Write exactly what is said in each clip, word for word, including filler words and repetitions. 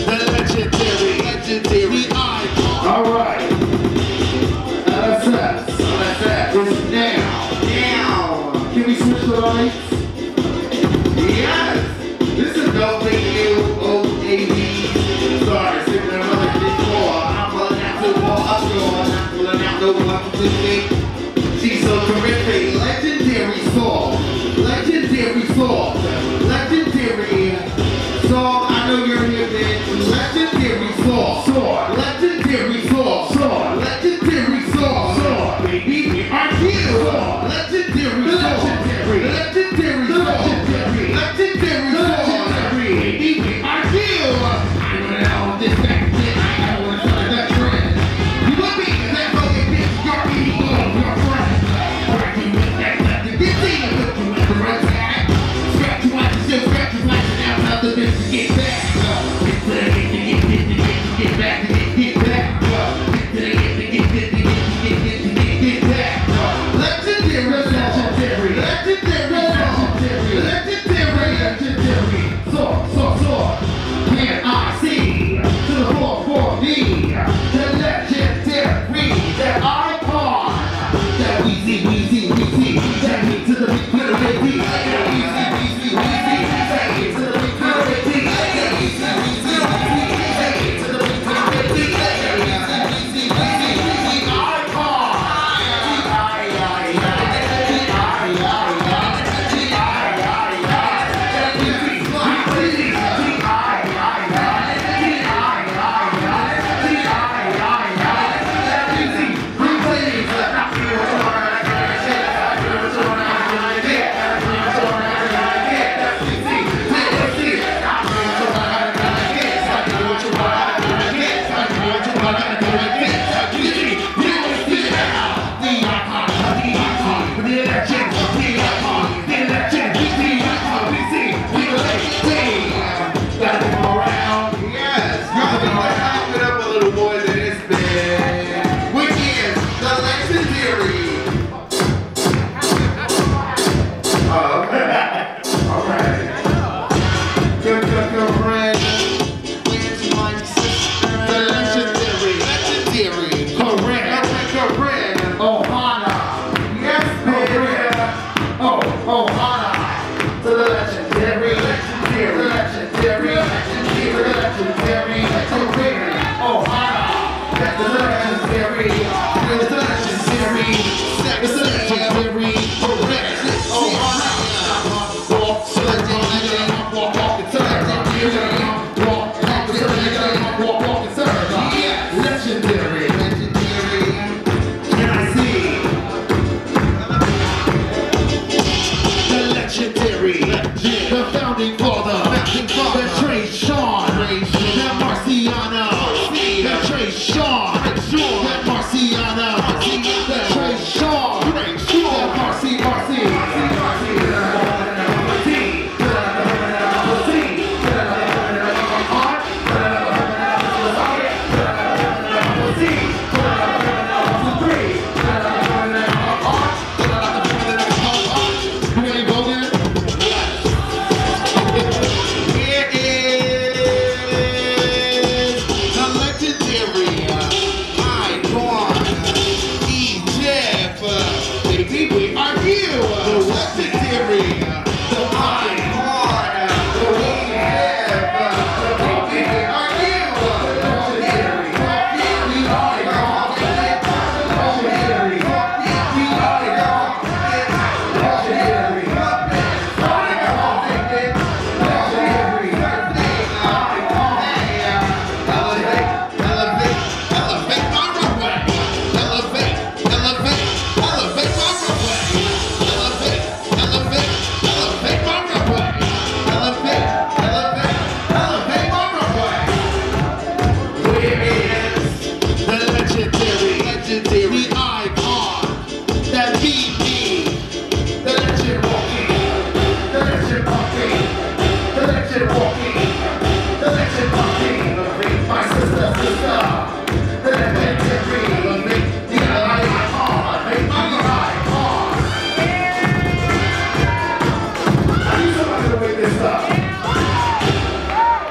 The legendary, legendary icon. Alright. L S S. L S S is now. Now. Can we switch the lights? Yes. This is no big deal. O A D. Sorry, sitting there another big four. I'm pulling out two more up doors. I'm pulling out no one, two, three. She's so terrific. Legendary soul. Legendary soul. Legendary soul. I know you're here, man. Legendary soul. Soul. Legendary soul. Soul. Legendary soul. Soul. Baby, we are here. Legendary soul. Legendary. Legendary soul. Legendary. Legendary soul. Baby, we are here. I don't know this back then. I don't want to tell that friend. You want me to let go of this garbage? You're your friend. Cracking with that leather. This ain't a good one. The right back. Scratch your watch and still scratch your watch and now not the bitch to get back.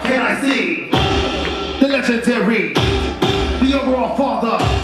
Can I see? legendary, the overall father.